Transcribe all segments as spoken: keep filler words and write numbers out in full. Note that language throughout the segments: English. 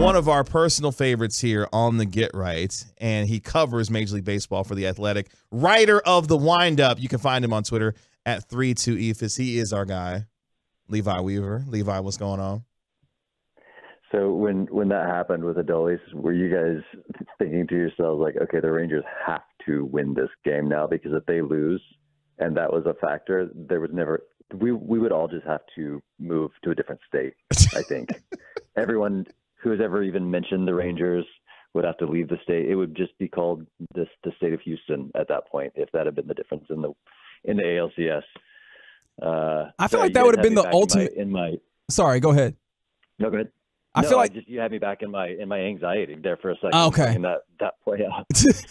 one of our personal favorites here on the Get Right, and he covers Major League Baseball for The Athletic, writer of The Windup. You can find him on Twitter at three two E F I S. He is our guy, Levi Weaver. Levi, what's going on? So when, when that happened with Adolis, were you guys thinking to yourselves, like, okay, the Rangers have to win this game now, because if they lose, and that was a factor, there was never we, – we would all just have to move to a different state, I think. Everyone who has ever even mentioned the Rangers would have to leave the state. It would just be called this, the state of Houston at that point, if that had been the difference in the in the A L C S. Uh, I feel so like that would have been the ultimate – in my, in my Sorry, go ahead. No, go ahead. I no, feel like I just, you had me back in my in my anxiety there for a second. Okay, that that play out.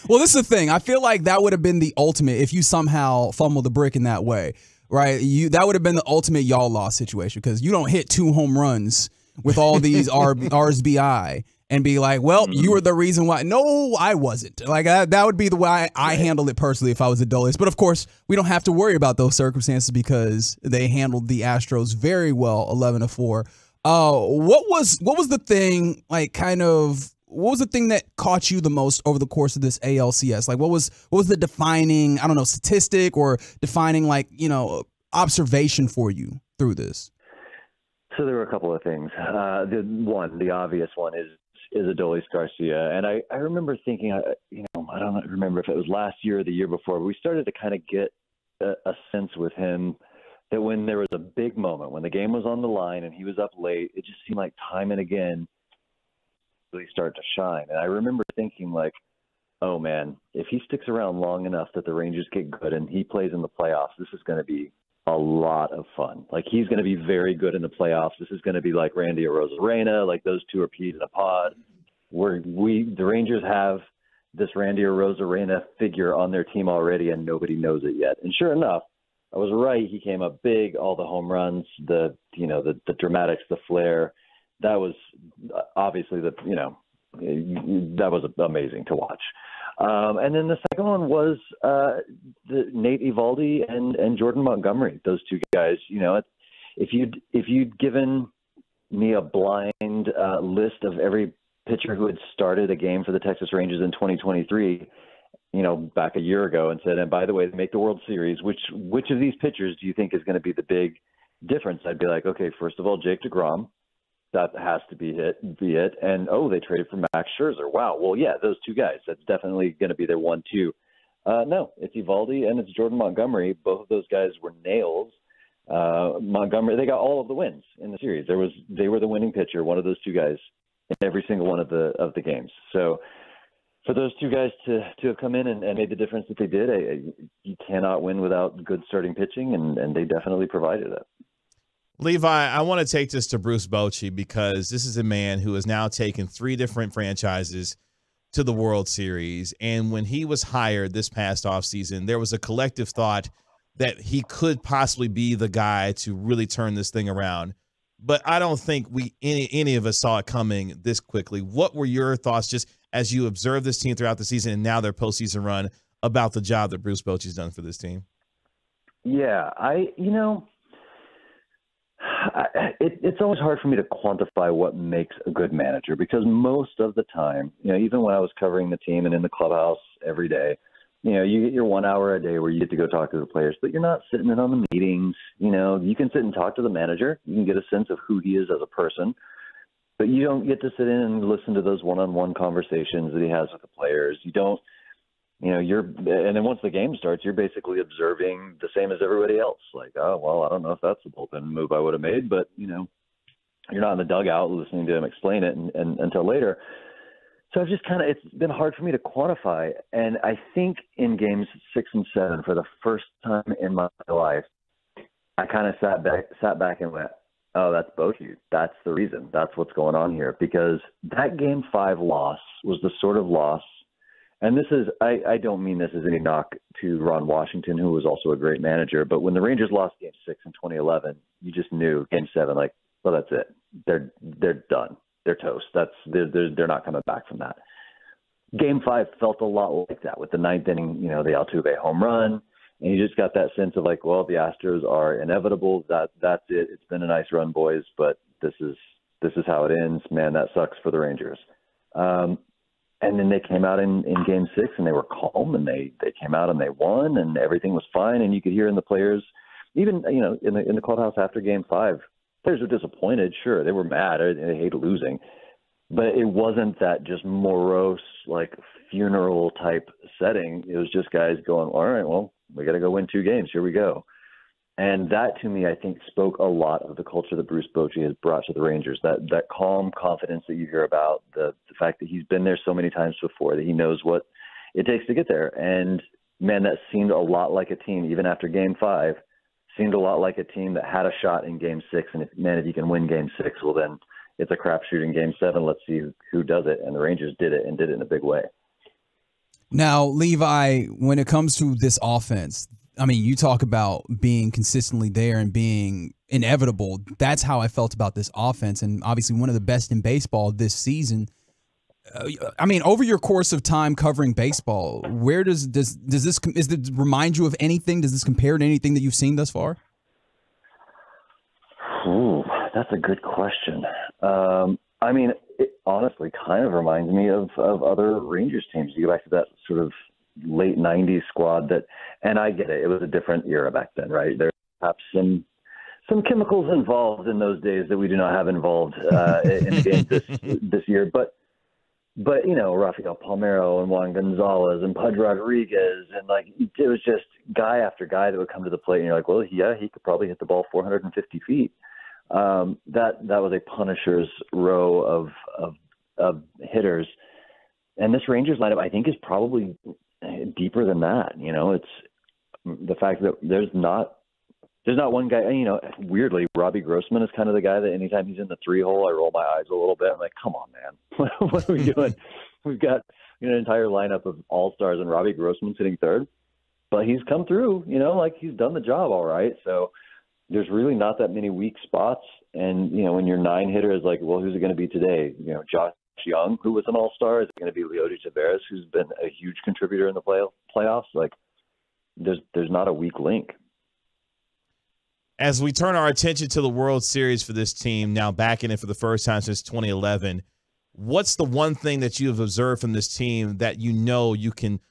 Well, this is the thing. I feel like that would have been the ultimate if you somehow fumbled the brick in that way, right? You that would have been the ultimate y'all loss situation, because you don't hit two home runs with all these R B I and be like, well, mm-hmm. you were the reason why. No, I wasn't. Like I, that would be the way I, I handled it personally if I was Adolis. But of course, we don't have to worry about those circumstances because they handled the Astros very well, eleven to four. Uh, what was what was the thing like? Kind of what was the thing that caught you the most over the course of this A L C S? Like, what was what was the defining I don't know statistic or defining like you know observation for you through this? So there were a couple of things. Uh, the one, the obvious one is is Adolis Garcia, and I I remember thinking you know I don't remember if it was last year or the year before, but we started to kind of get a, a sense with him that when there was a big moment, when the game was on the line and he was up late, it just seemed like time and again, really start to shine. And I remember thinking like, oh man, if he sticks around long enough that the Rangers get good and he plays in the playoffs, this is going to be a lot of fun. Like he's going to be very good in the playoffs. This is going to be like Randy Arozarena, like those two are peas in a pod. Where we, the Rangers have this Randy Arozarena figure on their team already and nobody knows it yet. And sure enough, I was right. He came up big, all the home runs, the, you know, the, the dramatics, the flair. That was obviously the, you know, that was amazing to watch. Um, and then the second one was uh, the Nate Eovaldi and, and Jordan Montgomery. Those two guys, you know, if you'd, if you'd given me a blind uh, list of every pitcher who had started a game for the Texas Rangers in twenty twenty-three, you know, back a year ago and said, and by the way, they make the World Series, which which of these pitchers do you think is going to be the big difference? I'd be like, okay, first of all, Jake DeGrom, that has to be it, be it. And, oh, they traded for Max Scherzer. Wow. Well, yeah, those two guys, that's definitely going to be their one, two. Uh, no, it's Eovaldi and it's Jordan Montgomery. Both of those guys were nails. Uh, Montgomery, they got all of the wins in the series. There was, they were the winning pitcher, one of those two guys in every single one of the, of the games. So, for those two guys to, to have come in and, and made the difference that they did, I, I, you cannot win without good starting pitching, and, and they definitely provided it. Levi, I want to take this to Bruce Bochy, because this is a man who has now taken three different franchises to the World Series, and when he was hired this past offseason, there was a collective thought that he could possibly be the guy to really turn this thing around. But I don't think we any, any of us saw it coming this quickly. What were your thoughts just as you observed this team throughout the season and now their postseason run about the job that Bruce Bochy's done for this team? Yeah, I you know, I, it, it's always hard for me to quantify what makes a good manager, because most of the time, you know, even when I was covering the team and in the clubhouse every day, you know, you get your one hour a day where you get to go talk to the players, but you're not sitting in on the meetings. You know, you can sit and talk to the manager. You can get a sense of who he is as a person, but you don't get to sit in and listen to those one-on-one conversations that he has with the players. You don't, you know, you're, and then once the game starts, you're basically observing the same as everybody else. Like, oh, well, I don't know if that's the bullpen move I would have made, but you know, you're not in the dugout listening to him explain it and, and, until later. So I've just kind of, it's been hard for me to quantify. And I think in games six and seven, for the first time in my life, I kind of sat back, sat back and went, oh, that's Bochy. That's the reason. That's what's going on here. Because that game five loss was the sort of loss. And this is, I, I don't mean this as any knock to Ron Washington, who was also a great manager, but when the Rangers lost game six in twenty eleven, you just knew game seven, like, well, that's it. They're, they're done. They're toast. That's they're, they're, they're not coming back from that. Game five felt a lot like that, with the ninth inning, you know, the Altuve home run. And you just got that sense of like, well, the Astros are inevitable. That that's it. It's been a nice run, boys, but this is this is how it ends. Man, that sucks for the Rangers. Um, and then they came out in, in game six and they were calm and they, they came out and they won and everything was fine. And you could hear in the players, even, you know, in the, in the clubhouse after game five, players were disappointed. Sure. They were mad. They hated losing, but it wasn't that just morose, like funeral type setting. It was just guys going, all right, well, we got to go win two games. Here we go. And that, to me, I think spoke a lot of the culture that Bruce Bochy has brought to the Rangers, that that calm confidence that you hear about, the, the fact that he's been there so many times before, that he knows what it takes to get there. And, man, that seemed a lot like a team, even after Game five, seemed a lot like a team that had a shot in Game six. And, if, man, if you can win Game six, well, then it's a crapshoot in Game seven. Let's see who does it. And the Rangers did it and did it in a big way. Now, Levi, when it comes to this offense – I mean, you talk about being consistently there and being inevitable. That's how I felt about this offense, and obviously one of the best in baseball this season. Uh, I mean, over your course of time covering baseball, where does does does this is this remind you of anything? Does this compare to anything that you've seen thus far? Ooh, that's a good question. Um, I mean, it honestly kind of reminds me of of other Rangers teams. You go back to that sort of late nineties squad that, and I get it, it was a different era back then, right? There were perhaps some some chemicals involved in those days that we do not have involved uh, in the game this this year. But but you know, Rafael Palmeiro and Juan Gonzalez and Pudge Rodriguez, and like it was just guy after guy that would come to the plate, and you're like, well, yeah, he could probably hit the ball four hundred fifty feet. Um, that that was a Punisher's row of of of hitters, and this Rangers lineup, I think, is probably deeper than that. You know, it's the fact that there's not there's not one guy. You know, weirdly, Robbie Grossman is kind of the guy that anytime he's in the three hole, I roll my eyes a little bit. I'm like, come on, man, what are we doing? We've got an entire lineup of all stars, and Robbie Grossman's hitting third, but he's come through. You know, like he's done the job all right. So there's really not that many weak spots. And you know, when your nine hitter is like, well, who's it going to be today? You know, Josh Young, who was an all-star, is going to be Leody Taveras, who's been a huge contributor in the play playoffs. Like, there's there's not a weak link. As we turn our attention to the World Series for this team, now back in it for the first time since twenty eleven, what's the one thing that you have observed from this team that you know you can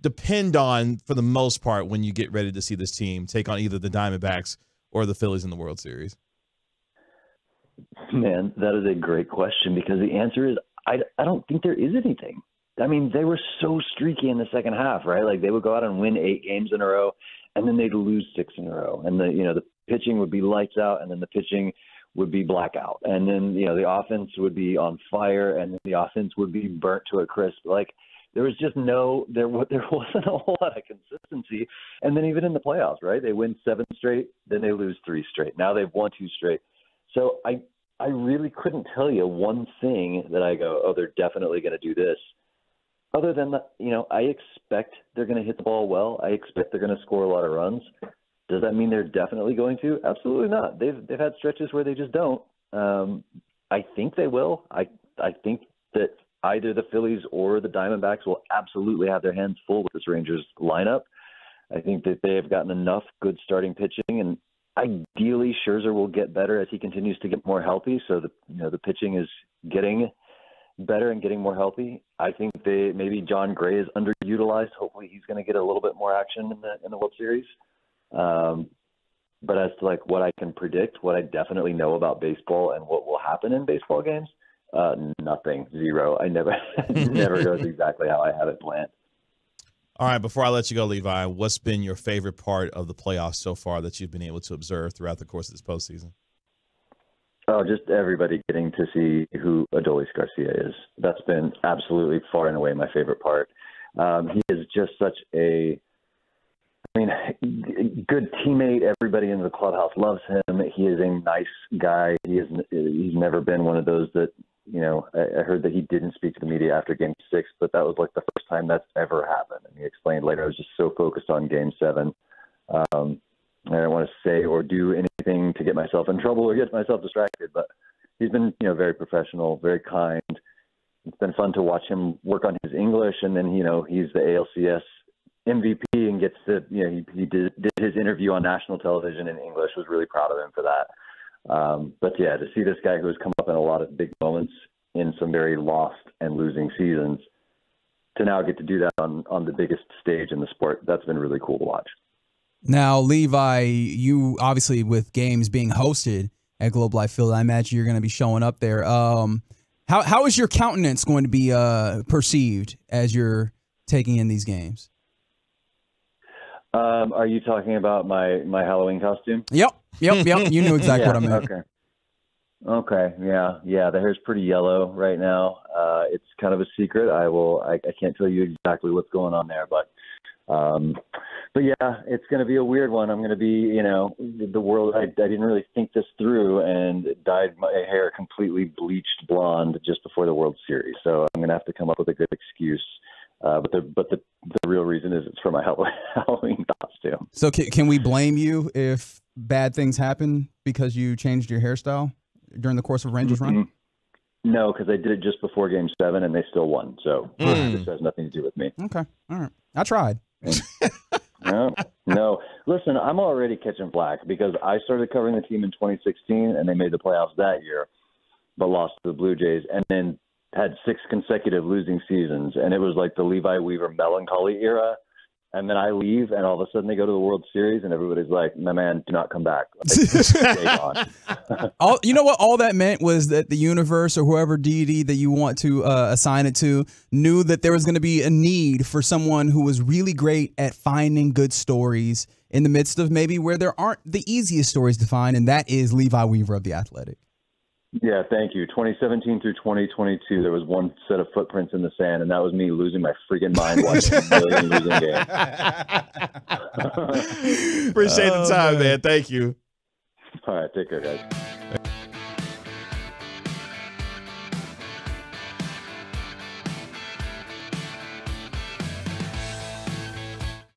depend on for the most part when you get ready to see this team take on either the Diamondbacks or the Phillies in the World Series? Man, that is a great question, because the answer is I, I don't think there is anything. I mean, they were so streaky in the second half, right? Like they would go out and win eight games in a row, and then they'd lose six in a row. And the you know the pitching would be lights out, and then the pitching would be blackout, and then you know the offense would be on fire, and the offense would be burnt to a crisp. Like there was just no there there wasn't a whole lot of consistency. And then even in the playoffs, right? They win seven straight, then they lose three straight. Now they've won two straight. So I I really couldn't tell you one thing that I go, oh, they're definitely going to do this. Other than that, you know, I expect they're going to hit the ball well. I expect they're going to score a lot of runs. Does that mean they're definitely going to? Absolutely not. They've they've had stretches where they just don't. Um, I think they will. I I think that either the Phillies or the Diamondbacks will absolutely have their hands full with this Rangers lineup. I think that they have gotten enough good starting pitching, and ideally, Scherzer will get better as he continues to get more healthy. So the you know the pitching is getting better and getting more healthy. I think they maybe John Gray is underutilized. Hopefully, he's going to get a little bit more action in the in the World Series. Um, but as to like what I can predict, what I definitely know about baseball and what will happen in baseball games, uh, nothing, zero. I never never goes exactly how I have it planned. All right, before I let you go, Levi, what's been your favorite part of the playoffs so far that you've been able to observe throughout the course of this postseason? Oh, just everybody getting to see who Adolis Garcia is. That's been absolutely far and away my favorite part. Um, he is just such a, I mean, good teammate. Everybody in the clubhouse loves him. He is a nice guy. He is, he's never been one of those that, you know, I heard that he didn't speak to the media after game six, but that was like the first time that's ever happened. And he explained later, I was just so focused on game seven. Um, I don't want to say or do anything to get myself in trouble or get myself distracted, but he's been, you know, very professional, very kind. It's been fun to watch him work on his English. And then, you know, he's the A L C S M V P and gets the, you know, he, he did, did his interview on national television in English, was really proud of him for that. Um, but yeah, to see this guy who has come up in a lot of big moments in some very lost and losing seasons to now get to do that on, on the biggest stage in the sport, that's been really cool to watch. Now, Levi, you obviously with games being hosted at Globe Life Field, I imagine you're going to be showing up there. Um, how how is your countenance going to be uh, perceived as you're taking in these games? Um, are you talking about my my Halloween costume? Yep, yep, yep. You knew exactly yeah, what I meant. Okay. Okay. Yeah, yeah. The hair's pretty yellow right now. Uh, it's kind of a secret. I will. I, I can't tell you exactly what's going on there, but. Um, but yeah, it's going to be a weird one. I'm going to be, you know, the world, I, I didn't really think this through and dyed my hair completely bleached blonde just before the World Series. So I'm going to have to come up with a good excuse. Uh, but the, but the, the real reason is it's for my Halloween costume. So can, can we blame you if bad things happen because you changed your hairstyle during the course of Rangers mm-hmm. run? No, because I did it just before game seven and they still won. So mm. this has nothing to do with me. Okay. All right. I tried. no, no. Listen, I'm already catching flack because I started covering the team in twenty sixteen and they made the playoffs that year, but lost to the Blue Jays and then had six consecutive losing seasons. And it was like the Levi Weaver melancholy era. And then I leave and all of a sudden they go to the World Series and everybody's like, my man, do not come back. Like, all, you know what all that meant was that the universe or whoever deity that you want to uh, assign it to knew that there was going to be a need for someone who was really great at finding good stories in the midst of maybe where there aren't the easiest stories to find. And that is Levi Weaver of The Athletic. Yeah, thank you. twenty seventeen through twenty twenty-two, there was one set of footprints in the sand, and that was me losing my freaking mind watching a million losing games. Appreciate oh, the time, man. man. Thank you. All right, take care, guys.